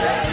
Yeah.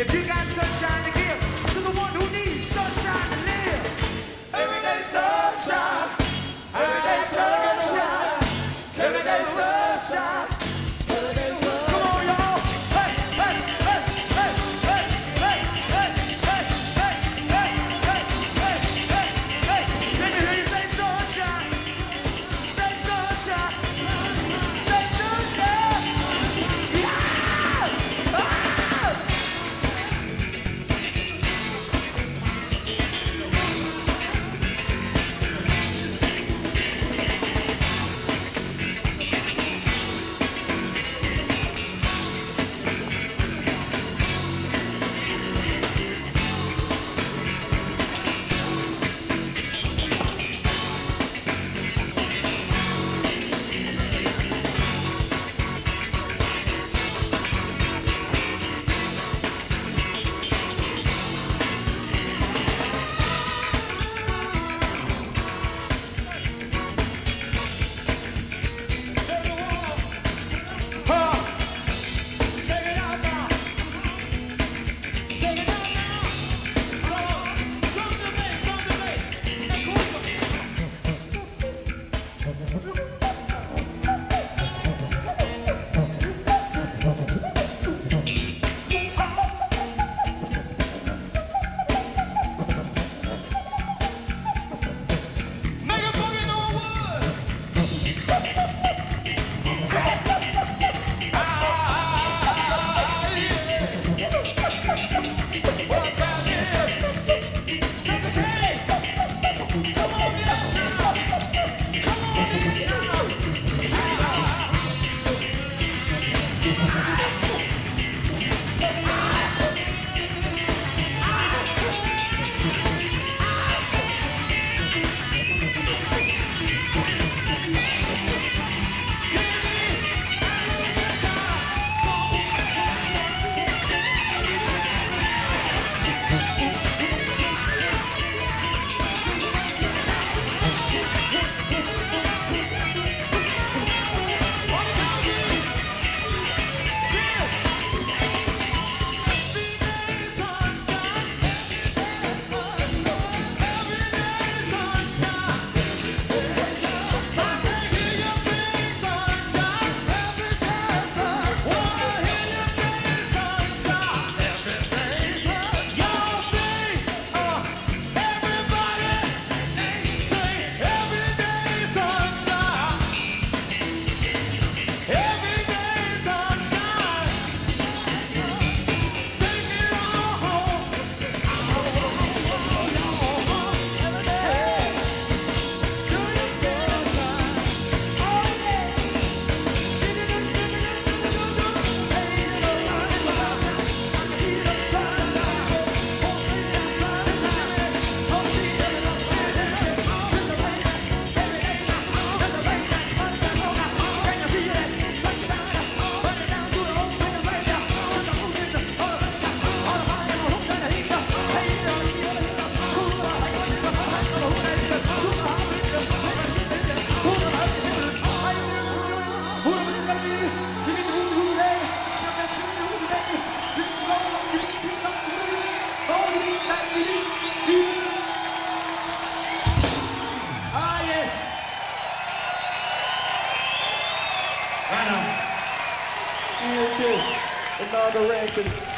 If you got sunshine to give to the one who needs sunshine to live. Everyday sunshine. Everyday sunshine. Everyday sunshine. Everyday sunshine. Come on, y'all. Hey, hey, hey, hey, hey, hey, hey, hey, hey, hey, hey, hey, hey, hey. Let me hear you say sunshine. Say sunshine. Say sunshine. Yeah! Ah! Right now, and this, and all the records.